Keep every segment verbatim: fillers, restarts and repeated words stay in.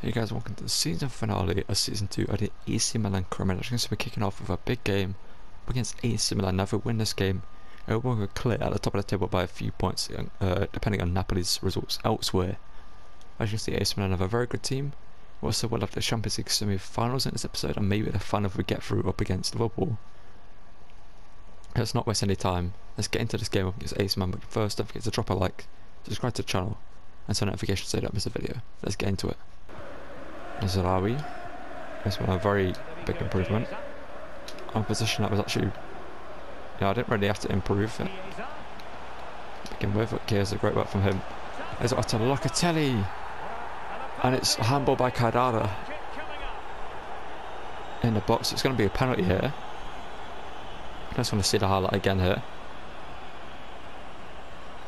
Hey guys, welcome to the season finale of Season two of the A C Milan Chronology. So we're kicking off with a big game against A C Milan. Now if we win this game, we're going to clear at the top of the table by a few points, uh, depending on Napoli's results elsewhere. As you can see, A C Milan have a very good team. We also will have the Champions League semi-finals in this episode, and maybe the final if we get through up against Liverpool. Let's not waste any time. Let's get into this game up against A C Milan, but first don't forget to drop a like, subscribe to the channel, and turn notifications so you don't miss a video. Let's get into it. Mazraoui, this one a very big improvement. On position that was actually, yeah, I didn't really have to improve it. Begin with, okay, it's a great work from him. There's Otto Locatelli, and it's a handball by Kaidara in the box. It's going to be a penalty here. I just want to see the highlight again here.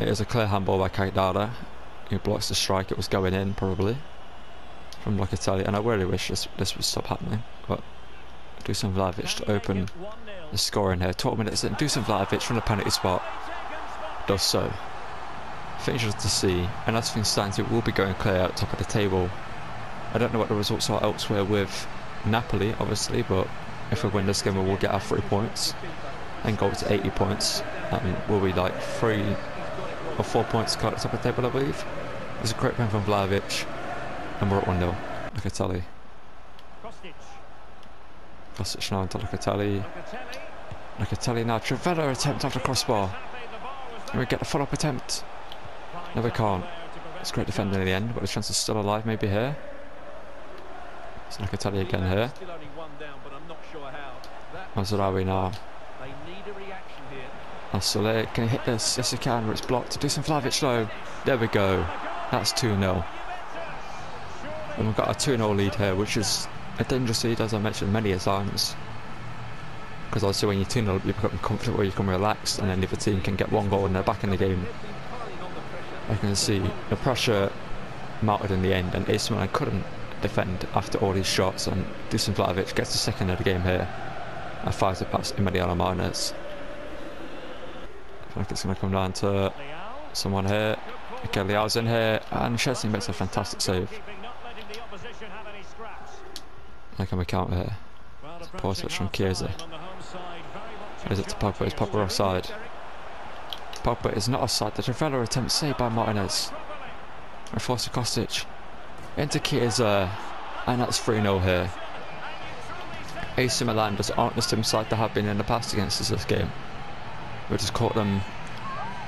It is a clear handball by Kaidara, who blocks the strike. It was going in probably from Locatelli, and I really wish this, this would stop happening, but Dusan Vlahovic to open the scoring here. twelve minutes in, Dusan Vlahovic from the penalty spot does so. Finishes to see, and as things stand, it will be going clear at the top of the table. I don't know what the results are elsewhere with Napoli, obviously, but if we win this game, we will get our three points and go up to eighty points. That means we'll be like three or four points clear at the top of the table, I believe. It's a great win from Vlahovic. And we're at one nil. Locatelli. Kostic now into Locatelli. Locatelli now. Trevello attempt after crossbar. And we get the follow up attempt. No, we can't. It's great defending in the end, but the chance is still alive, maybe here. It's Locatelli again here. Mazraoui now. Masole, can he hit this? Yes, he can, but it's blocked. Dusan Vlahovic low. There we go. That's two nil. And we've got a two nil lead here, which is a dangerous lead, as I mentioned many times. Because obviously when you're two nil, you become comfortable, you become relaxed, and then the other team can get one goal and they're back in the game. I can see the pressure mounted in the end, and A C Milan couldn't defend after all these shots, and Dusan Vlahovic gets the second of the game here. And fires a pass in Mariano Martinez. I feel like it's going to come down to someone here. Okay, Leao's in here, and Szczesny makes a fantastic save. Like a counter here. Poor switch from Chiesa. Is it to Pogba? Is Pogba offside? Pogba is not offside. The Trevello attempt saved by Martinez. And forced to Kostic. Into Chiesa. And that's three nil here. A C Milan just aren't the same side they have been in the past against us this game. We just caught them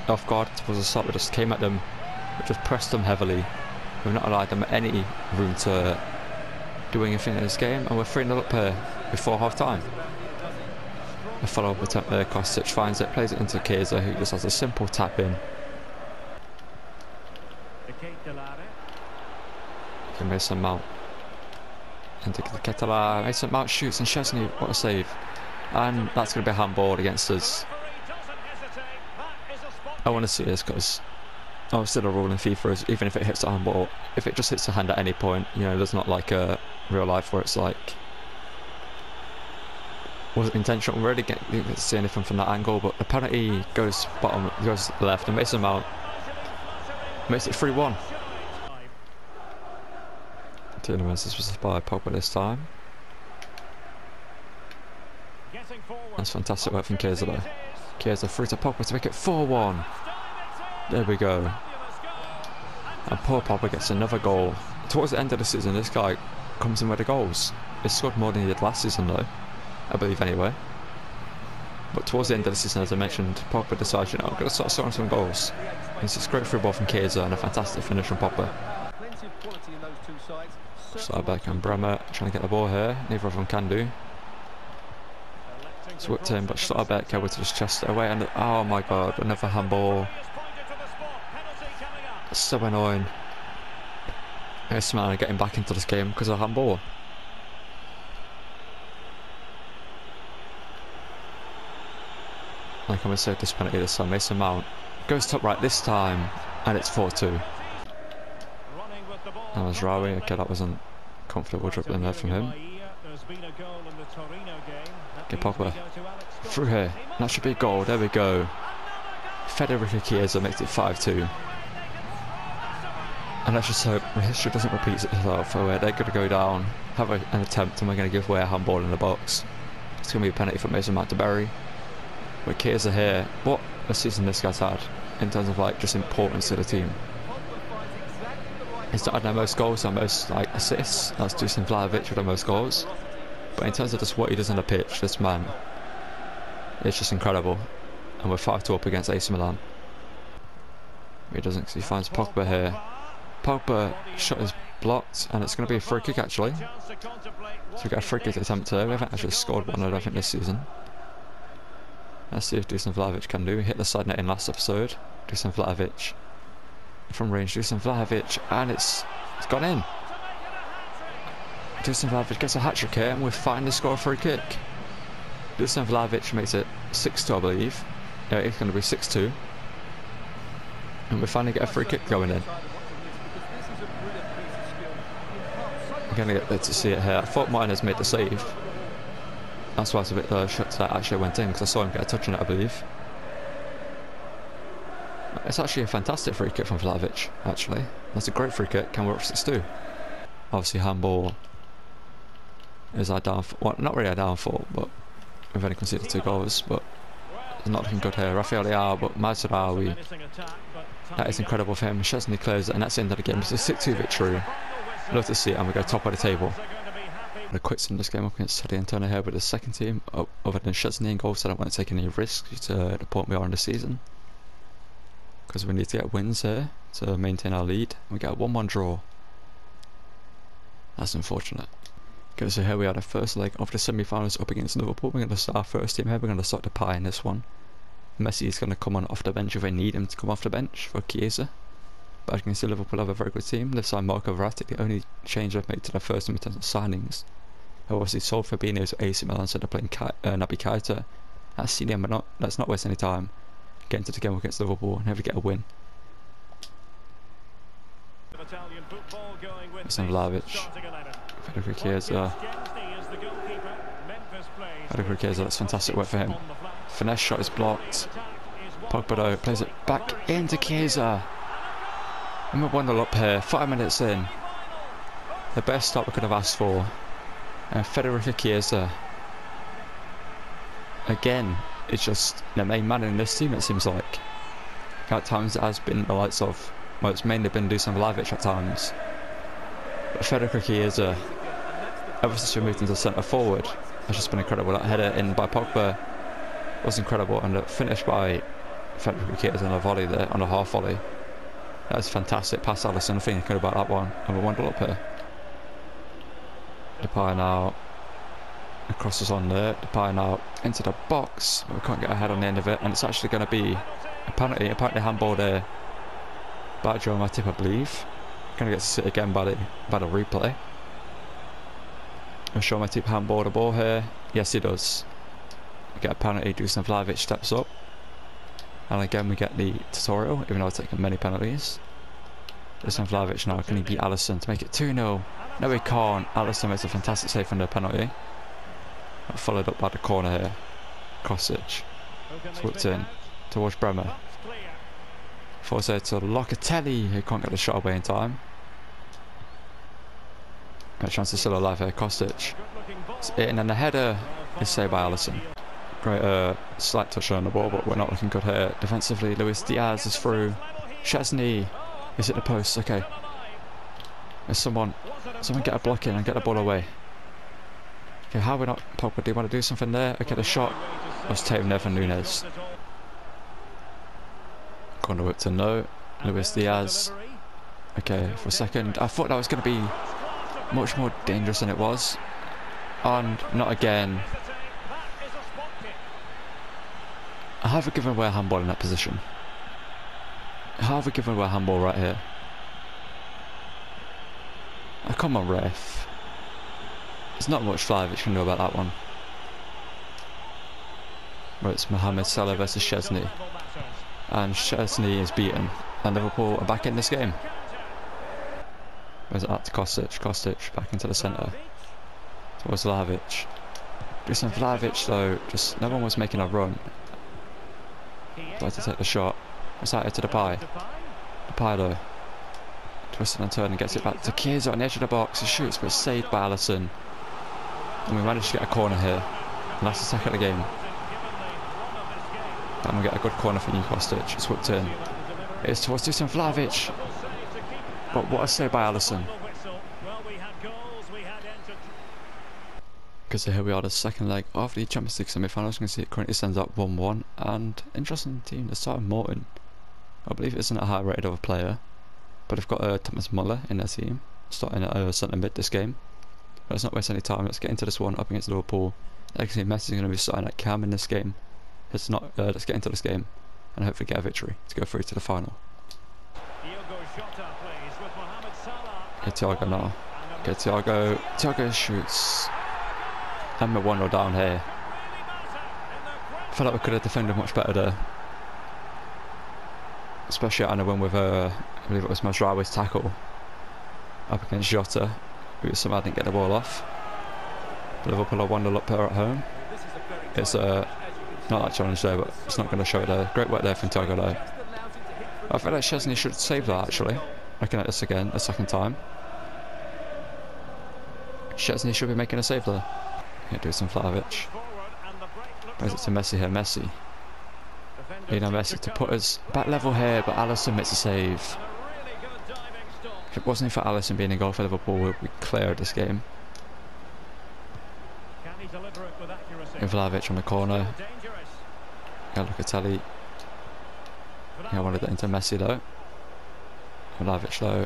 off guard. It was a side that just came at them. We just pressed them heavily. We've not allowed them any room to do anything in this game, and we're three nil up here before half time. The follow up attempt there, Kostic finds it, plays it into Chiesa, who just has a simple tap in. Okay, Mason Mount. Into Ketelaere, Mason Mount shoots, and Szczesny, what a save. And that's going to be a handball against us. I want to see this because obviously the rule in FIFA is even if it hits a handball, if it just hits a hand at any point, you know, there's not like a real life where it's like, was it intentional? We really didn't see anything from that angle, but the penalty goes bottom, goes left, and Mason Mount makes it three one. Nunez was inspired by Pogba this time. That's fantastic work from Chiesa though. Chiesa through to Pogba to make it four one. There we go. And poor Pogba gets another goal. Towards the end of the season, this guy comes in with the goals. He scored more than he did last season though, I believe anyway. But towards the end of the season, as I mentioned, Pogba decides, you know, I'm going to start scoring some goals. And it's a great through ball from Chiesa and a fantastic finish from Pogba. Schleiberg and Bremer trying to get the ball here. Neither of them can do. It's whipped in, but Schleiberg able to just chest it away. And oh my god, another handball. So annoying. A C Milan getting back into this game because of handball. Like I'm going to save this penalty this time. Mason Mount goes top right this time, and it's four two. That was Rawi. Okay, that wasn't comfortable dribbling there from him. Okay, Pogba through here. That should be a goal. There we go. Federico Chiesa makes it five two. And let's just hope history doesn't repeat itself, where they're going to go down, have a, an attempt, and we're going to give away a handball in the box. It's going to be a penalty for Mason Mount to bury. But Chiesa here, what a season this guy's had in terms of like just importance to the team. He's not had their most goals, their most like assists. That's Dusan Vlahovic with the most goals. But in terms of just what he does on the pitch, this man, it's just incredible. And we're five two up against A C Milan. He doesn't, he finds Pogba here. Pogba shot is blocked, and it's going to be a free kick actually. So we get a free kick attempt here. We haven't actually scored one, I don't think, this season. Let's see if Dusan Vlahovic can do. He hit the side net in last episode. Dusan Vlahovic from range. Dusan Vlahovic, and it's it's gone in. Dusan Vlahovic gets a hat trick here, and we're fighting to score a free kick. Dusan Vlahovic makes it six two, I believe. Yeah, it's going to be six two. And we finally get a free kick going in. I'm going to get there to see it here. I thought Martin has made the save. That's why I was a bit uh, shocked that actually went in, because I saw him get a touch on it, I believe. It's actually a fantastic free kick from Vlahovic, actually. That's a great free kick, and we're up six two. Obviously, handball is our downfall. Well, not really our downfall, but we've only conceded two goals, but it's not looking good here. Rafael Leao, but Mazraoui, that is incredible for him. Szczesny clears it, and that's the end of the game. It's a six two victory. Love to see it, and we go top of the table. I quit some of this game up against Teddy and Turner here with the second team, oh, other than Szczesny in goal, so I don't want to take any risks to the point we are in the season, because we need to get wins here to maintain our lead. We get a one one draw. That's unfortunate. Okay, so here we are, the first leg of the semi-finals up against Liverpool. We're going to start our first team here. We're going to start Depay in this one. Messi is going to come on off the bench if they need him to come off the bench for Chiesa. But as you can see, Liverpool have a very good team. They've signed Marco Verratti, the only change they've made to their first team in terms of signings. They've obviously sold Fabinho to A C Milan, so they're playing Ka uh, Naby Keita. That's senior, but not, let's not waste any time. Get into the game against Liverpool and never get a win. Dusan Vlahovic, Federico Chiesa. Federico Chiesa, that's fantastic work for him. Finesse shot is blocked. Pogba though plays it back into Chiesa. And we're one nil up here, five minutes in. The best start we could have asked for. And Federico Chiesa, again, it's just the main man in this team, it seems like. At times it has been the likes of, well, it's mainly been Dusan Vlahovic at times. But Federico Chiesa, ever since we moved into centre forward, has just been incredible. That header in by Pogba was incredible, and the finish by Federico Chiesa on a volley there, on a half volley. That was fantastic. Pass Alisson, nothing good about that one. And we're one nil up here. Depay now. The cross is on there. Depay now into the box. We can't get a head on the end of it, and it's actually going to be a penalty. Apparently handball there by Joe Matip, I believe. Going to get to sit again by the, by the replay. Joe Matip handball the ball here. Yes, he does. We get a penalty. Dusan Vlahovic steps up, and again we get the tutorial. Even though I've taken many penalties. Dusan Vlahovic now. Can he beat Alisson to make it two nil? No, he can't. Alisson makes a fantastic save from the penalty. Followed up by the corner here. Crossage. Slipped in towards Bremer. Force there to Locatelli, who can't get the shot away in time. A chance is still alive here. Kostic. It's it, and then the header is saved by Alisson. Great uh, slight touch on the ball, but we're not looking good here. Defensively, Luis Diaz is through. Szczesny is at the post. Okay. There's someone. Someone get a block in and get the ball away. Okay, how are we not? Pogba, do you want to do something there? Okay, the shot was taken there from Nunez. Corner whip to no. Luis Diaz. Okay, for a second, I thought that was going to be much more dangerous than it was. And not again. I haven't given away a handball in that position. I haven't given away a handball right here. Oh, come on, ref. There's not much Vlahovic can do about that one. Well, it's Mohamed Salah versus Szczesny. And Szczesny is beaten, and Liverpool are back in this game. Where's it at? Kostic, Kostic back into the centre. Towards Vlahovic. Dusan Vlahovic though, just no one was making a run. I'd like to take the shot. It's out here to Depay. Depay though. Twists and turns and gets it back to Chiesa on the edge of the box. He shoots, but it's saved by Alisson. And we managed to get a corner here. And that's the second of the game. And we get a good corner for Newcastle. It's whipped in. It's towards Dusan Vlahovic. But what a save by Alisson. So here we are, the second leg of the Champions League semi-finals. You can see it currently stands at one one, and interesting team, they're starting Morton. I believe it isn't a high rated of a player, but they've got uh, Thomas Muller in their team, starting at uh, centre mid this game. But let's not waste any time, let's get into this one up against Liverpool. Like I can see, Messi's going to be starting at Cam in this game. Let's, not, uh, let's get into this game and hopefully get a victory to go through to the final. Get Thiago now. Get Thiago. Thiago shoots. And we're one nil down here. I feel like we could have defended much better there. Especially at a win with, uh, I believe it was Mazraoui's tackle up against Jota, who somehow didn't get the ball off. Liverpool are one nil up here at home. It's uh, not that challenge there, but it's not going to show it there. Great work there from Thiago though. I feel like Szczesny should save that actually. Looking at this again, a second time. Szczesny should be making a save there. Here, Dusan Vlahovic. Brings it to Messi here. Messi. Lionel Messi to put us back level here, but Alisson makes a save. If it wasn't for Alisson being in goal for Liverpool, we'd be clear of this game. And Vlahovic on the corner. Yeah, Locatelli. Yeah, I wanted it into Messi though. Vlahovic though.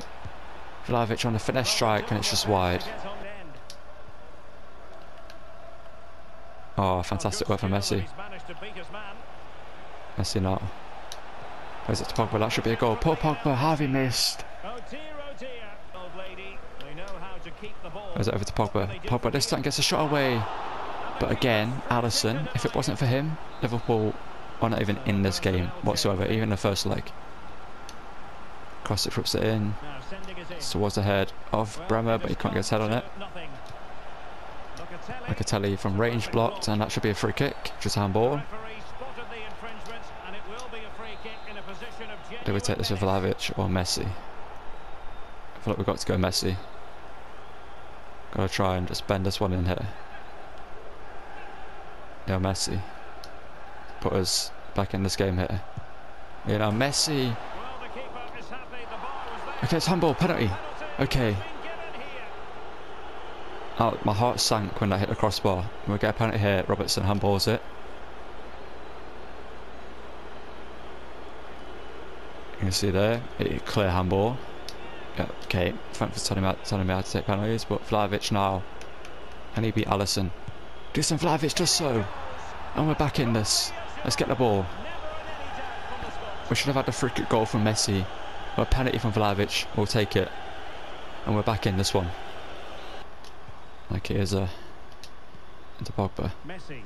Vlahovic on the finesse strike, and it's just wide. Oh, fantastic work for Messi. Messi not. Plays it to Pogba, that should be a goal. Poor Pogba, Harvey missed. Plays it over to Pogba. Pogba this time gets a shot away. But again, Alisson, if it wasn't for him, Liverpool are not even in this game whatsoever, even the first leg. Cross it, flips it in. It's towards the head of Bremer, but he can't get his head on it. Locatelli from range blocked, and that should be a free kick. Just handball. Do we take this with Vlahovic or Messi? I feel like we've got to go Messi. Gotta try and just bend this one in here. Yeah, Messi. Put us back in this game here. You know, Messi. Okay, it's handball, penalty. Okay. Oh, my heart sank when I hit the crossbar. We get a penalty here. Robertson handballs it. You can see there, it, clear handball. Yeah, okay, thanks for telling me, telling me how to take penalties, but Vlahovic now. And he beat Alisson. Dusan Vlahovic does so. And we're back in this. Let's get the ball. We should have had a free kick goal from Messi. But a penalty from Vlahovic. We'll take it. And we're back in this one. Like it is a uh, into Pogba. Messi,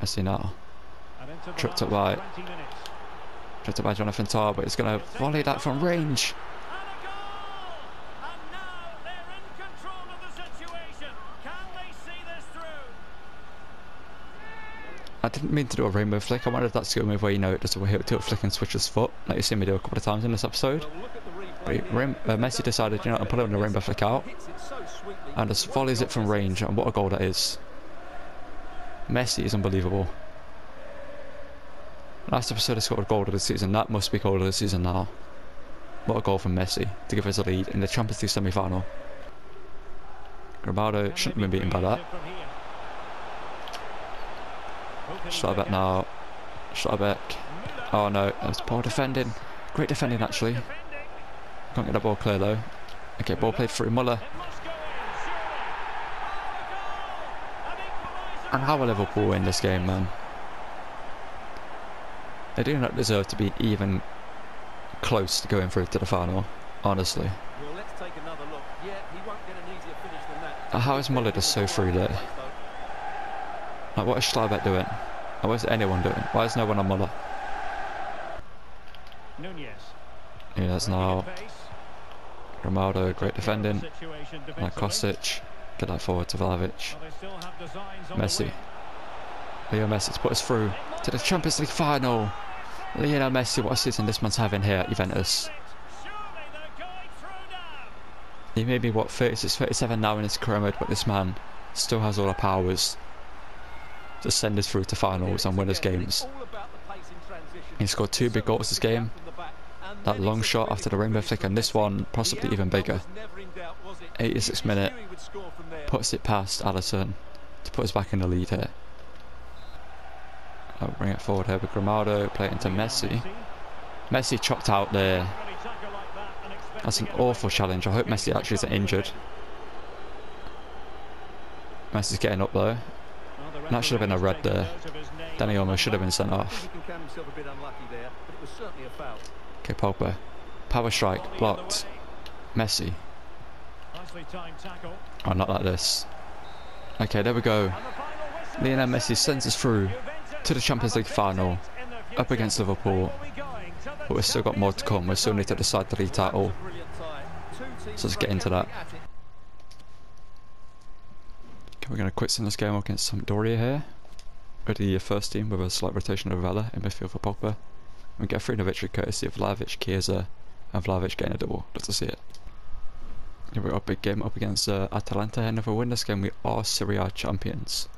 Messi now. Tripped up by tripped up by Jonathan Tarr, but he's going to volley that from range. And now they're in control of the situation. Can they see this through? I didn't mean to do a rainbow flick. I wonder if that's a good move where you know it does a heel tilt flick and switch his foot, like you've seen me do a couple of times in this episode. But he, uh, Messi decided, you know, I'm pulling the rainbow flick out. And just volleys it from range, and what a goal that is. Messi is unbelievable. Last episode I scored a goal of the season, that must be goal of the season now. What a goal from Messi to give us a lead in the Champions League semi-final. Grimaldo shouldn't have been beaten by that. Schleiberg now. Schleiberg. Oh no, that was poor defending. Great defending actually. Can't get the ball clear though. Okay, ball played through Muller. And how will Liverpool win this game, man? They do not deserve to be even close to going through to the final, honestly. Well, let's take another look. Yeah, he won't get an easier finish than that. How is Muller just so free there? Like, what is Schleiberg doing? Or what is anyone doing? Why is no one on Muller? Nunez. Nunez now. Grimaldo, great defending. Like Kostic. Get that forward to Vlahovic. Messi. Leo Messi's put us through to the Champions League final. Lionel Messi, what a season this man's having here at Juventus. He may be, what, thirty-six, thirty-seven now in his career mode, but this man still has all the powers to send us through to finals and win us games. He scored two big goals this game. That long shot after the rainbow flick and this one possibly even bigger. eighty-sixth minute, puts it past Alisson to put us back in the lead here. I'll bring it forward here with Grimaldo, play it into Messi. Messi chopped out there. That's an awful challenge. I hope Messi actually isn't injured. Messi's getting up though. And that should have been a red there. Then he almost should have been sent off. Okay, Pogba. Power strike, blocked. Messi. Oh, not like this. Okay, there we go. Lionel Messi sends us through to the Champions League final up against Liverpool. But we've still got more to come. We still need to decide the league title. So let's get into that. Okay, we're going to quit in this game against Sampdoria here. Ready your first team with a slight rotation of Vela in midfield for Pogba. We get through in a victory courtesy of Vlahovic, Chiesa, and Vlahovic getting a double. Love to see it. Here we've got a big game up against uh, Atalanta, and if we win this game, we are Serie A champions.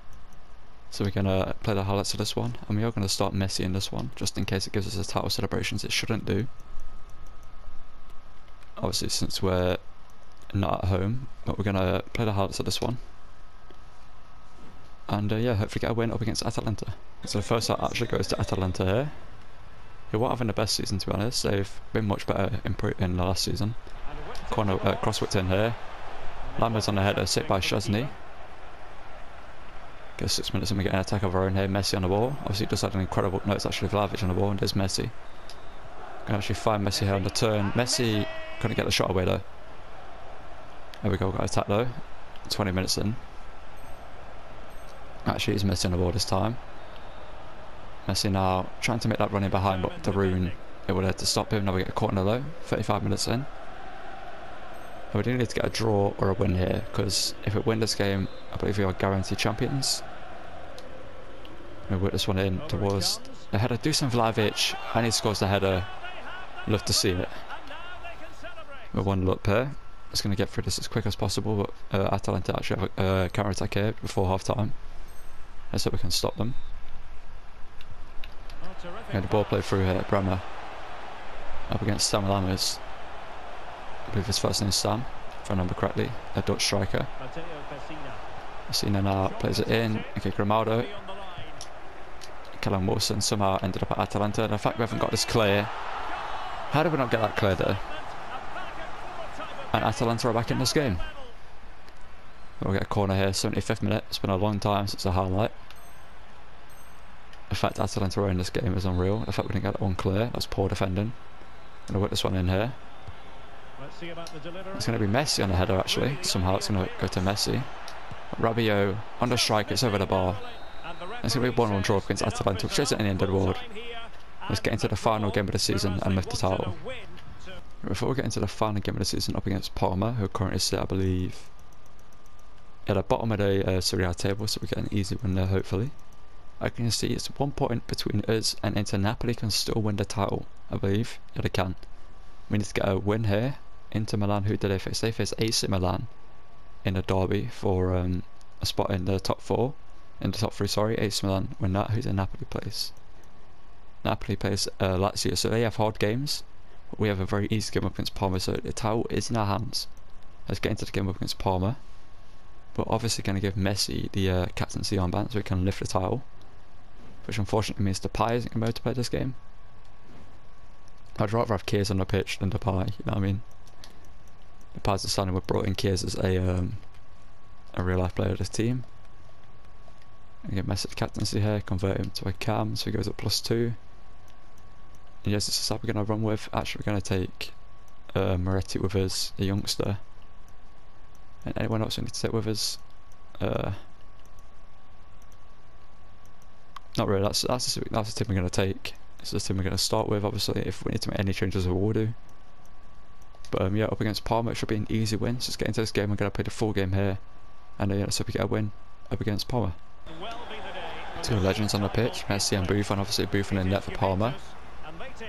So we're going to play the highlights of this one, and we are going to start Messi in this one, just in case it gives us a title celebrations it shouldn't do. Obviously, since we're not at home, but we're going to play the highlights of this one. And uh, yeah, hopefully get a win up against Atalanta. So the first out actually goes to Atalanta here. They weren't having the best season, to be honest. They've been much better in, in the last season. Corner, uh, crosswicked in here. Lambert's on the header, sit by Szczesny. Six minutes and we get an attack of our own here. Messi on the ball. Obviously, just had an incredible. No, it's actually Vlahovic on the ball, and there's Messi. Can actually find Messi here on the turn. Messi couldn't get the shot away though. There we go, got attack though. twenty minutes in. Actually, it's Messi on the ball this time. Messi now trying to make that running behind, but Darun it would have to stop him. Now we get a corner though. thirty-five minutes in. And we do need to get a draw or a win here, because if we win this game, I believe we are guaranteed champions. We work this one in towards the header, Dusan Vlahovic, and he scores the header. Love to see it. We're one up here. It's going to get through this as quick as possible, but uh, Atalanta actually have a uh, counter attack here before half time. Let's hope we can stop them. And the ball played through here, Bremer. Up against Sam Lammers. I believe his first name is Sam, if I remember correctly, a Dutch striker. Pessina now plays it in. Okay, Grimaldo. Callum Wilson somehow ended up at Atalanta. The fact we haven't got this clear. How did we not get that clear there? And Atalanta are back in this game. We'll get a corner here, seventy-fifth minute. It's been a long time since the highlight. The fact Atalanta are in this game is unreal. The fact we didn't get that one clear, that's poor defending. I'm going to work this one in here. It's going to be Messi on the header actually. Somehow it's going to go to Messi. Rabiot on the strike, it's over the bar. It's going to be a one-one draw against Atalanta, which isn't an end of the world. Let's get into the final game of the season and lift the title. Before we get into the final game of the season, up against Parma, who currently sit, I believe, at the bottom of the uh, Serie A table, so we get an easy win there hopefully. I can see it's one point between us and Inter. Napoli can still win the title, I believe. Yeah, they can. We need to get a win here. Inter Milan, who did they face? They face A C Milan in a derby for um, a spot in the top four, in the top three. Sorry, A C Milan win that. Who's in Napoli place? Napoli plays uh, Lazio, so they have hard games. But we have a very easy game up against Parma, so the title is in our hands. Let's get into the game up against Parma. We're obviously going to give Messi the uh, captaincy armband, so we can lift the title, which unfortunately means Depay isn't going to be able to play this game. I'd rather have Chiesa on the pitch than Depay. You know what I mean? Depay's decided we've brought in Chiesa as a um, a real life player of this team. We get Messi captaincy here, convert him to a cam, so he goes at plus two. And yes, this is what we're going to run with. Actually, we're going to take uh, Moretti with us, the youngster, and anyone else we need to take with us. Uh, not really. That's that's the, that's the team we're going to take. So this team we're going to start with. Obviously, if we need to make any changes, we will do. But um, yeah, up against Parma, it should be an easy win. So let's get into this game. We're going to play the full game here, and uh, yeah, let's hope we get a win up against Parma. Two legends on the pitch, Messi and Buffon. Obviously, Buffon in net for Parma.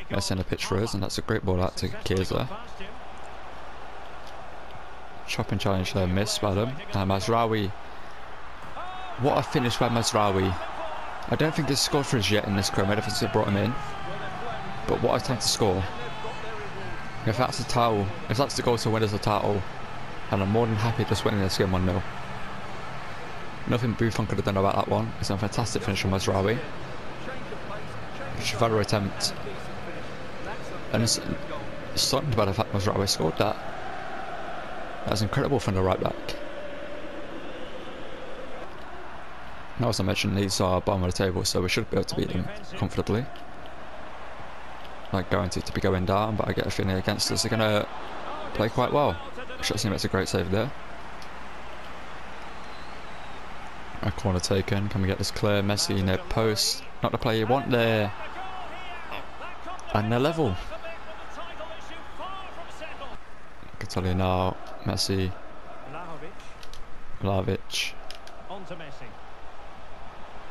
Messi on the pitch for us, and that's a great ball out to Chiesa. Chopping challenge there, missed by them. And Mazraoui. What a finish by Mazraoui. I don't think he's scored for us yet in this game. I don't think they brought him in. But what a time to score. If that's the title, if that's the goal to win us the title, and I'm more than happy just winning this game one nil. Nothing Buffon could have done about that one. It's a fantastic finish from Mazraoui. Another attempt. And it's stunned by the fact Mazraoui scored that. That's incredible from the right back. Now, as I mentioned, these are bottom of the table, so we should be able to beat them comfortably. Not guaranteed to be going down, but I get a feeling against us they're going to play quite well. Szczesny makes a great save there. A corner taken. Can we get this clear? Messi near post. Not the play you want there. And they're level. Catalina now. Messi. Vlahovic.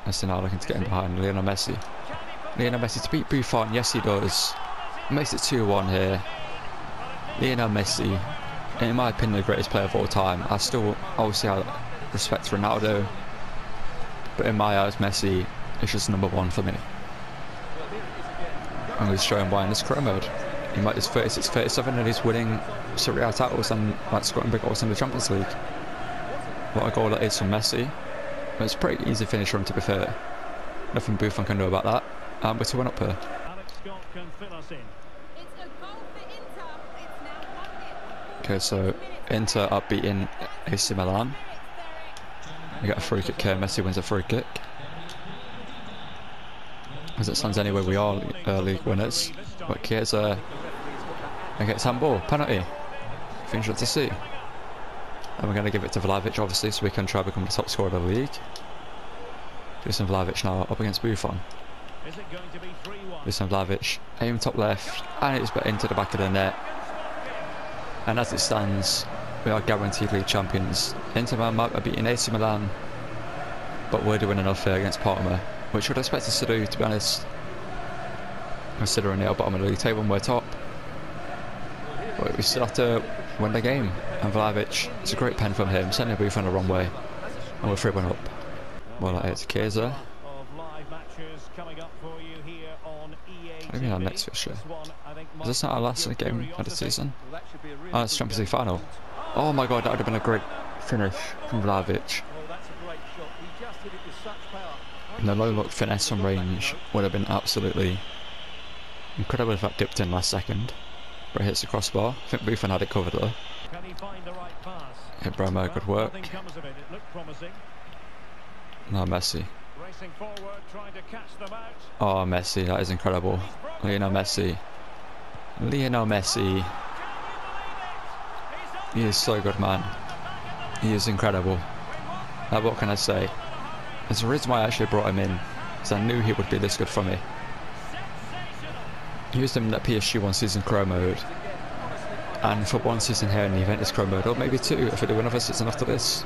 Messi now looking to get in behind Lionel Messi. Lionel Messi to beat Buffon. Yes, he does. Makes it two one here. Lionel Messi, in my opinion, the greatest player of all time. I still obviously have respect for Ronaldo, but in my eyes, Messi is just number one for me. And he's showing why in this career mode. He might is thirty-six thirty-seven and he's winning Serie A titles and like scoring big goals in the Champions League. What a goal that is from Messi. But it's a pretty easy finish for him, to be fair. Nothing Buffon can do about that. Um, we're two one up here. Okay, so Inter are beating A C Milan. We got a free kick here. Messi wins a free kick. As it stands anyway, we are uh, league winners. But Chiesa gets handball. Penalty. Things to see. And we're going to give it to Vlahovic, obviously, so we can try to become the top scorer of the league. Dusan Vlahovic now up against Buffon. Dusan Vlahovic, aim top left, and it's put into the back of the net. And as it stands, we are guaranteed league champions. Inter Milan might be beating A C Milan, but we're doing enough here against Parma, which we'd expect us to do, to be honest, considering they are bottom of the league table and we're top. But we still have to win the game, and Vlahovic, it's a great pen from him, sending Buffon the wrong way, and we're three one up. Well, that is Chiesa. Maybe our next fixture. Is this not our last game of the season? Oh, it's Champions League final. Oh my god, that would have been a great finish from Vlahovic. And the low-look finesse from range would have been absolutely incredible if that dipped in last second. But it hits the crossbar. I think Buffon had it covered though. Yeah, Bremer, good work. No, Messi. Oh, Messi, that is incredible. Lionel Messi. Lionel Messi. He is so good, man. He is incredible. Now, what can I say? There's a reason why I actually brought him in, because I knew he would be this good for me. Used him in that P S G one season career mode, and for one season here in the Juventus career mode, or maybe two if we do another season after this.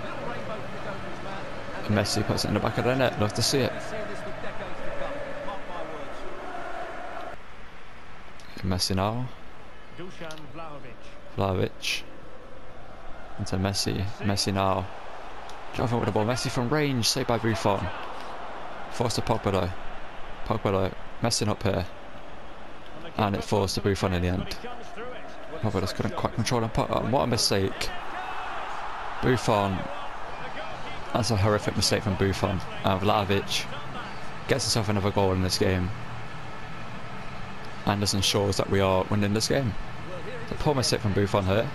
And Messi puts it in the back of the net. Love to see it. Messi now. Vlahovic. Into Messi. Messi now. Driving with the ball. Messi from range. Saved by Buffon. Forced to Pogba though. Pogba though. Messing up here. And it forced to Buffon in the end. Pogba just couldn't quite control him. And what a mistake. Buffon. That's a horrific mistake from Buffon. And Vlahovic gets himself another goal in this game. And this ensures that we are winning this game. It's a poor mistake from Buffon here.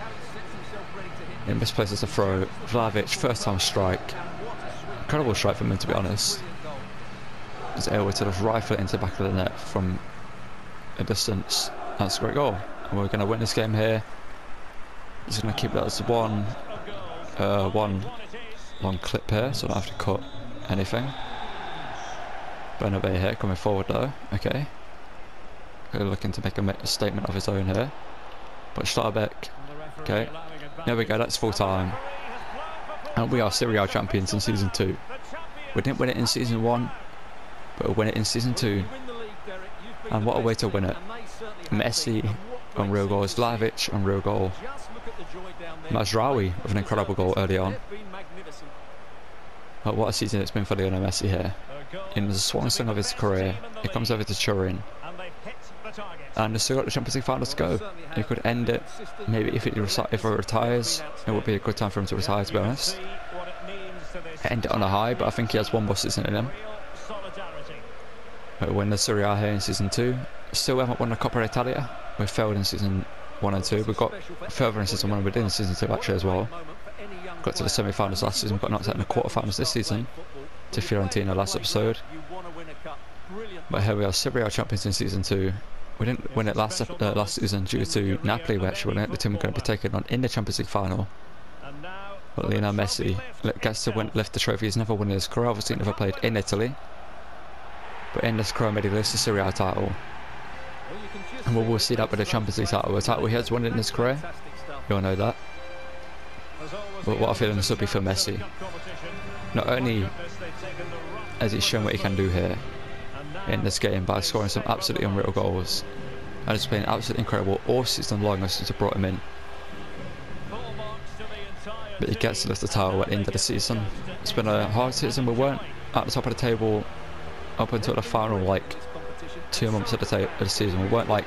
It misplaces the throw. Vlahovic, first time strike. Incredible strike from him, to be honest. He's able to just rifle it into the back of the net from a distance. That's a great goal. And we're going to win this game here. Just going to keep that as one, uh, one long clip here, so I don't have to cut anything. Bernabeu here, coming forward though. Okay. Looking to make a, make a statement of his own here. But Schleiberg. Okay. There we go, that's full time. And we are Serie A champions in season two. We didn't win it in season one, but we'll win it in season two. And what a way to win it. Messi own real goal is Vlahovic, own real goal Mazraoui with an incredible goal early on. But what a season it's been for Lionel Messi here. In the swan song of his career, it comes over to Turin. And they've still got the Champions League final to go. He could end it. Maybe if he, if he retires, it would be a good time for him to retire, to be honest. End it on a high, but I think he has one more season in him. But win the Serie A here in Season two. Still haven't won the Coppa Italia. We failed in Season one and two. We got further in Season one and we did in Season two actually as well. Got to the semi-finals last season, got knocked out in the quarter-finals this season to Fiorentina last episode. But here we are, Serie A champions in Season two. We didn't win it last uh, last season due to Napoli, we actually won it, the team we're going to be taking on in the Champions League final. But Lionel Messi gets to win, lift the trophy. He's never won in his career, obviously never played in Italy. But in this career, he lifts the Serie A title. And we will see that with the Champions League title. A title he has won in his career, you all know that. But what a feeling this would be for Messi. Not only has he shown what he can do here in this game by scoring some absolutely unreal goals, and it's been absolutely incredible all season long since I brought him in, but he gets to lift the title at the end of the season. It's been a hard season. We weren't at the top of the table up until the final like two months of the, of the season. We weren't like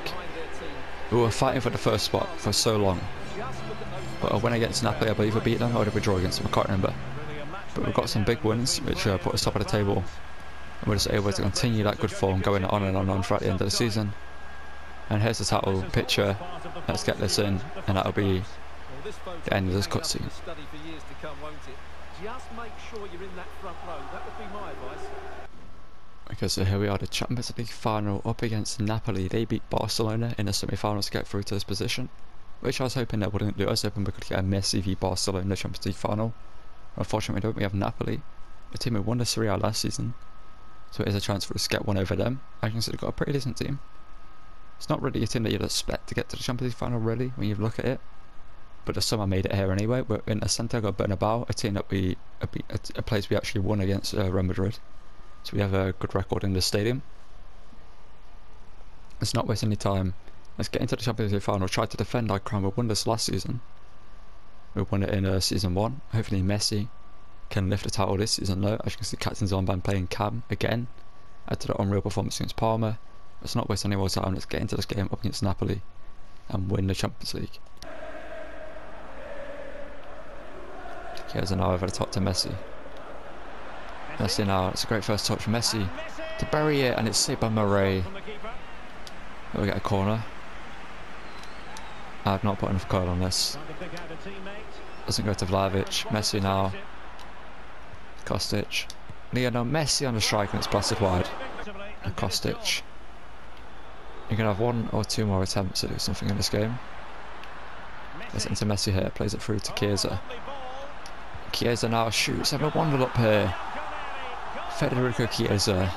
we were fighting for the first spot for so long. But a win against Napoli, I believe we beat them, or did we draw against them? I can't remember. But we've got some big wins which uh, put us top of the table. And we're just able to continue that good form going on and on and on throughout the end of the season. And here's the title picture. Let's get this in, and that'll be the end of this cutscene. Okay, so here we are, the Champions League final up against Napoli. They beat Barcelona in the semi-finals to get through to this position, which I was hoping that wouldn't do. I was hoping we could get a Messi v Barcelona in the Champions League final. Unfortunately, we don't. We have Napoli, a team who won the Serie A last season. So it is a chance for us to get one over them. I consider they've got a pretty decent team. It's not really a team that you'd expect to get to the Champions League final, really, when you look at it. But the summer made it here anyway. We're in a Santiago Bernabeu, a team that we, a, a place we actually won against uh, Real Madrid. So we have a good record in this stadium. Let's not waste any time. Let's get into the Champions League final. Try to defend our crown. We won this last season. We won it in uh, season one. Hopefully, Messi can lift the title this season though. As you can see, captain's armband playing Cam again. Add to that unreal performance against Parma. Let's not waste any more time. Let's get into this game up against Napoli and win the Champions League. Chiesa now over the top to Messi. Messi now. It's a great first touch from Messi to bury it, and it's saved by Moretti. We get a corner. I've not put enough curl on this. Doesn't go to Vlahovic. Messi now. Kostic. Lionel Messi on the strike, and it's blasted wide. And Kostic. You're going to have one or two more attempts to do something in this game. It's into Messi here, plays it through to Chiesa. Chiesa now shoots, have a wonder up here. Federico Chiesa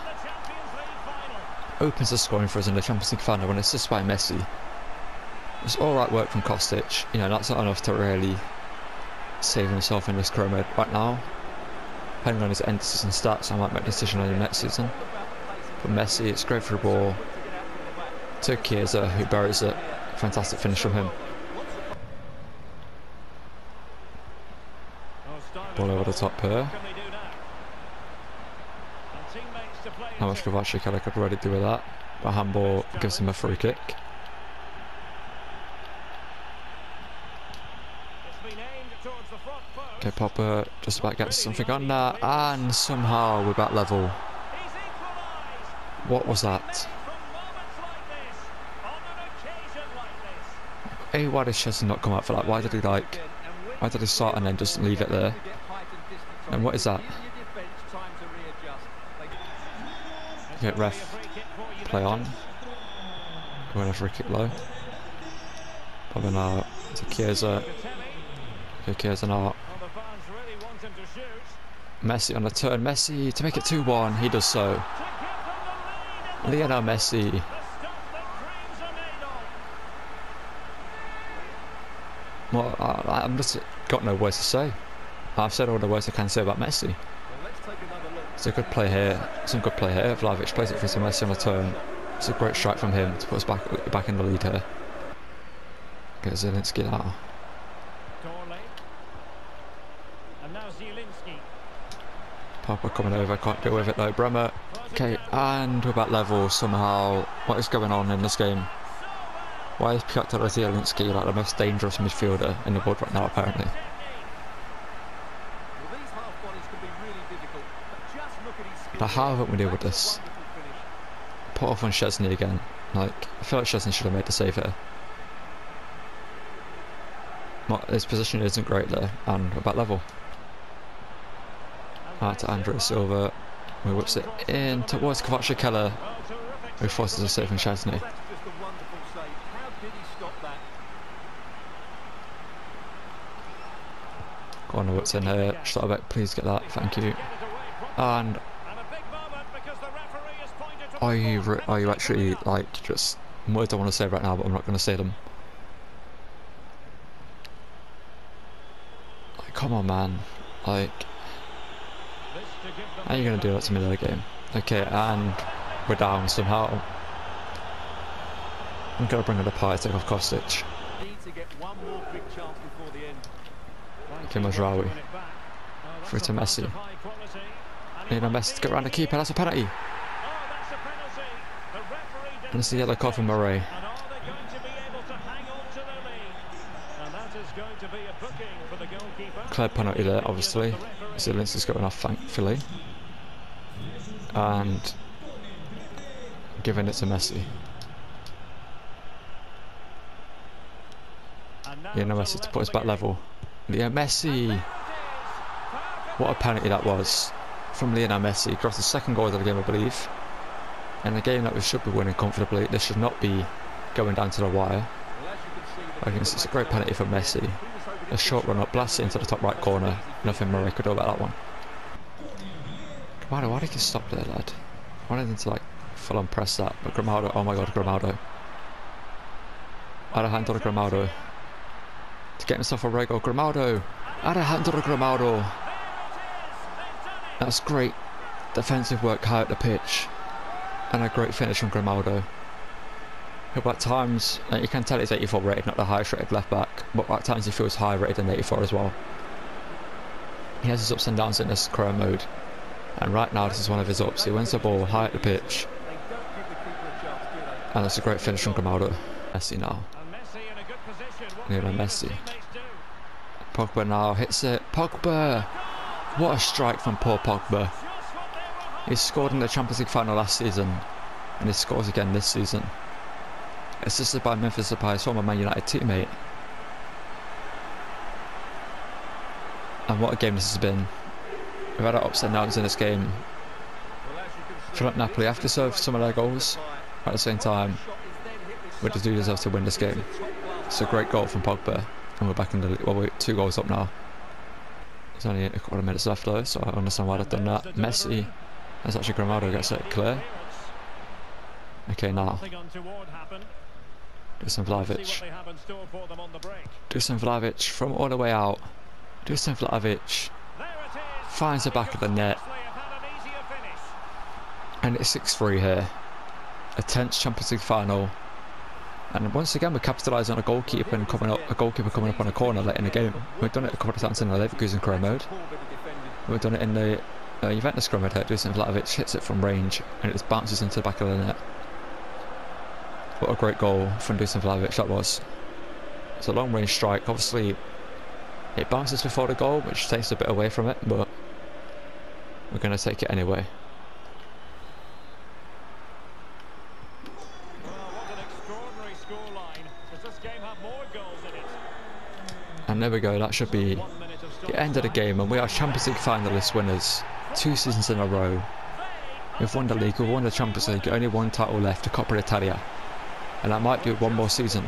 opens the scoring for us in the Champions League final, and it's just by Messi. It's alright work from Kostic, you know, that's not enough to really save himself in this career mode right now. Depending on his end season stats, I might make a decision on him next season. But Messi, it's great for the ball to Chiesa, who buries it. Fantastic finish from him. Ball over the top here. How much Kovacic could already do with that? But handball gives him a free kick. Okay, Pogba just about gets something on there, and somehow we're back level. What was that? Hey, why did Szczesny not come out for that? Why did he like? Why did he start and then just leave it there? And what is that? Okay, ref, play on. We're going for a kick low. Probably now to Chiesa. Okay, Chiesa now. Messi on the turn. Messi to make it two one. He does so. Lionel Messi. Well, I, I'm just got no words to say. I've said all the words I can say about Messi. It's a good play here. Some good play here. Vlahovic plays it for some Messi on the turn. It's a great strike from him to put us back back in the lead here. get Zielinski now. And now Zielinski. Pogba coming over, can't deal with it though. Bremer. Okay, and we're back level somehow. What is going on in this game? Why is Piotr Zielinski like the most dangerous midfielder in the world right now, apparently? But how haven't we dealt with this? Put off on Szczesny again. Like, I feel like Szczesny should have made the save here. Not, his position isn't great there, and we're back level. Out to Andrew Silva, who whips it in towards Kovacic Keller, who forces a save from Szczesny. Go on, what's in here? Schleiberg, please get that, thank you. And are you are you actually like just words I want to say right now, but I'm not going to say them. Like, come on, man! Like, how are you going to do that to me in the game? Okay, and we're down somehow. I'm going to bring in Depay, take off Kostic. Okay, Mazraoui. Through to Messi. Need a Messi to get around the keeper. That's a penalty. And it's the yellow card for Moretti. Clear penalty there, obviously. Zielinski's got enough, thankfully. And giving it to Messi. Yeah, no Messi to put us back level. Lionel Messi! What a penalty that was from Lionel Messi. Across the second goal of the game, I believe. In a game that we should be winning comfortably, this should not be going down to the wire. I think it's a great penalty for Messi. A short run up, blasts it into the top right corner. Nothing Murray could do about that one. Grimaldo, why did you stop there, lad? I wanted him to like full on press that, but Grimaldo, oh my god, Grimaldo. Alejandro Grimaldo. To get himself a right goal, Grimaldo! Alejandro Grimaldo! That's great defensive work high up the pitch. And a great finish from Grimaldo, who at times, and you can tell it's eighty-four rated, not the highest rated left back, but at times he feels higher rated than eighty-four as well. He has his ups and downs in this career mode, and right now this is one of his ups. He wins the ball high at the pitch, and that's a great finish from Grimaldo. Messi now, Lionel Messi. Pogba now hits it. Pogba! What a strike from poor Pogba. He scored in the Champions League final last season, and he scores again this season. Assisted by Memphis Depay, his former Man United teammate. And what a game this has been. We've had our ups and downs in this game. I feel like Napoli have to serve some of their goals. At the same time, we just do deserve to win this game. It's a great goal from Pogba, and we're back in the league. Well, we're two goals up now. There's only a couple of minutes left though, so I understand why they've done that. Messi. That's actually Grimaldo gets it clear. Okay, now Dusan Vlahovic. Dusan Vlahovic from all the way out. Dusan Vlahovic finds the back of the net, and it's six three here. A tense Champions League final, and once again we're capitalising on a goalkeeper and coming up, a goalkeeper coming up on a corner late in the game. We've done it a couple of times in the Leverkusen career mode. We've done it in the. Uh, Juventus scrum here. Dusan Vlahovic hits it from range, and it just bounces into the back of the net. What a great goal from Dusan Vlahovic that was. It's a long range strike. Obviously it bounces before the goal, which takes a bit away from it, but we're going to take it anyway. And there we go, that should be the end of the game, and we are Champions League finalists winners. Two seasons in a row. We've won the league, we've won the Champions League, only one title left, the Coppa Italia. And I might do one more season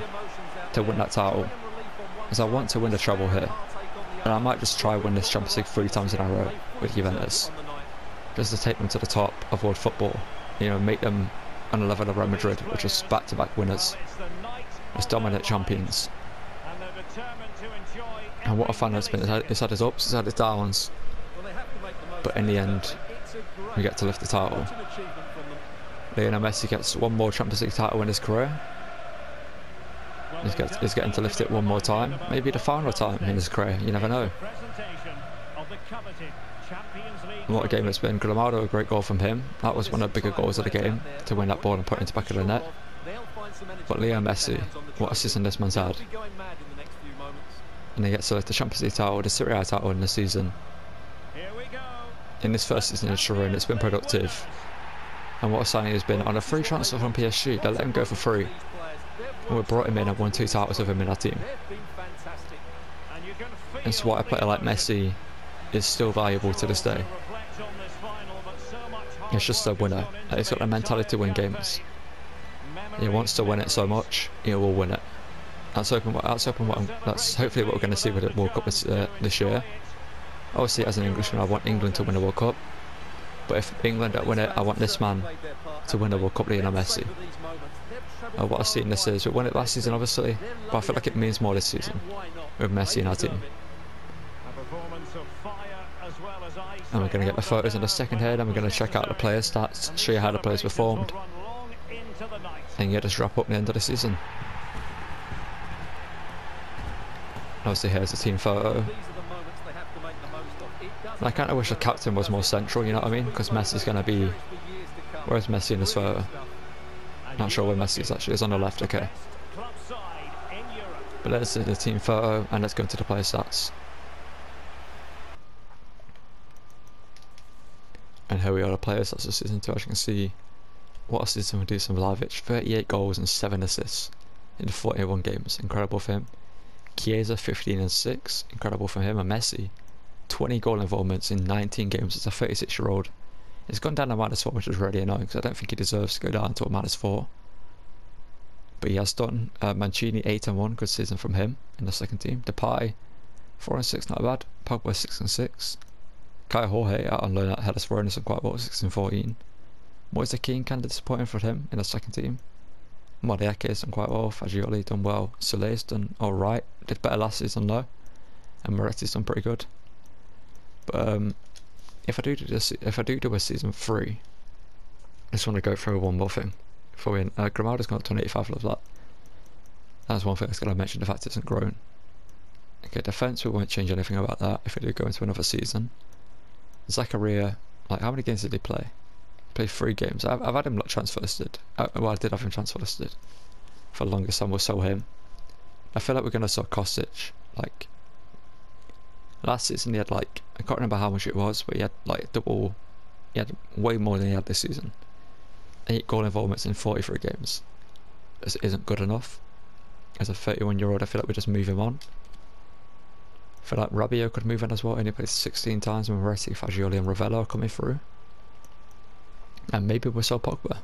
to win that title, as I want to win the treble here. And I might just try win this Champions League three times in a row with Juventus. Just to take them to the top of world football. You know, make them on the level of Real Madrid, which is back-to-back winners. Just dominant champions. And what a fan it's been. It's had its ups, it's had its downs. But in the end, we get to lift the title. Lionel Messi gets one more Champions League title in his career. He's got, he's getting to lift it one more time, maybe the final time in his career. You never know. What a game it's been. Grimaldo, a great goal from him. That was one of the bigger goals of the game, to win that ball and put it into the back of the net. But Leo Messi, what a season this man's had. And he gets uh, the Champions League title, the Serie A title in this season. In this first season in Turin, it's been productive. And what a signing he's been. On a free transfer from P S G, they let him go for free. And we brought him in and won two titles with him in our team. And so why a player like Messi is still valuable to this day. He's just a winner. He's got the mentality to win games. He wants to win it so much, he will win it. That's open. That's open. What I'm, that's hopefully what we're going to see with the World Cup this, uh, this year. Obviously, as an Englishman, I want England to win the World Cup. But if England don't win it, I want this man to win the World Cup, Lionel Messi. Uh, what I've seen this is, we won it last season, obviously, but I feel like it means more this season with Messi in our team. And we're going to get the photos in a second here, and we're going to check out the player stats, show you how the players performed, and yeah, just wrap up the end of the season. Obviously, here's the team photo. And I kind of wish the captain was more central, you know what I mean? Because Messi's going to be... Where's Messi in this photo? Not sure where Messi is actually. It's on the left, okay. But let's do the team photo, and let's go into the player stats. And here we are, the player stats this season too. As you can see, what a season with Dusan Vlahovic. thirty-eight goals and seven assists in forty-one games. Incredible for him. Chiesa, fifteen and six. Incredible for him. And Messi, twenty goal involvements in nineteen games. It's a thirty-six year old. It's gone down to minus four, which is really annoying, because I don't think he deserves to go down to a minus four. But he has done. uh, Mancini, eight and one, good season from him in the second team. Depay, four and six, not bad. Pogba, six and six. Kai Jorge, out on loan at Hellas Verona, is quite well, six and fourteen. Moise Keane, kind of disappointing for him in the second team. Moretti has done quite well. Fagioli done well. Soleil's done alright. Did better last season though. And Moretti's done pretty good. But um, if I do do this, if I do do a season three, I just want to go through one more thing before we end. Uh, Grimaldo's gone up to one eighty-five, love that. That's one thing I was going to mention, the fact it hasn't grown. Okay, defence, we won't change anything about that if we do go into another season. Zakaria, like how many games did he play? Play three games. I've, I've had him not transfer listed. I, well, I did have him transfer listed for the longest time. We'll sell him. I feel like we're gonna sell Kostic. Like last season, he had like I can't remember how much it was, but he had like double. He had way more than he had this season. Eight goal involvements in forty-three games. This isn't good enough. As a thirty-one year old, I feel like we just move him on. I feel like Rabiot could move in as well. He only played sixteen times. When Moretti, Fagioli, and Ravello are coming through. And maybe we'll sell Pogba.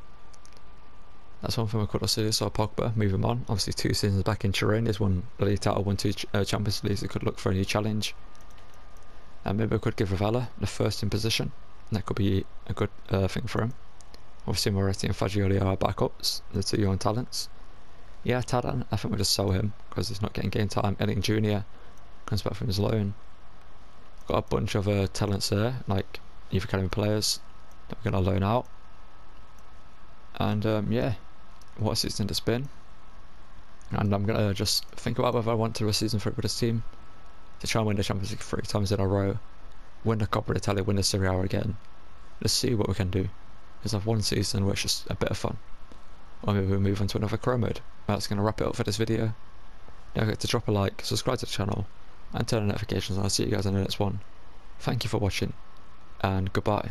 That's one thing we could have seen. Sell Pogba, move him on. Obviously, two seasons back in Turin, he's won the league title, won two uh, Champions Leagues. He could look for a new challenge. And maybe we could give Ravella the first in position. And that could be a good uh, thing for him. Obviously, Moretti and Fagioli are our backups, the two young talents. Yeah, Tadan, I think we'll just sell him because he's not getting game time. Elling Junior comes back from his loan. Got a bunch of uh, talents there, like youth academy players that we're going to loan out. And um, yeah, what a season it's been. And I'm going to just think about whether I want to do a season three with this team to try and win the Champions League three times in a row, win the Coppa d'Italia, win the Serie A again. Let's see what we can do, because I've one season where it's just a bit of fun. Or maybe we'll move on to another career mode. That's going to wrap it up for this video. Don't forget to drop a like, subscribe to the channel, and turn on notifications, and I'll see you guys in the next one. Thank you for watching, and goodbye.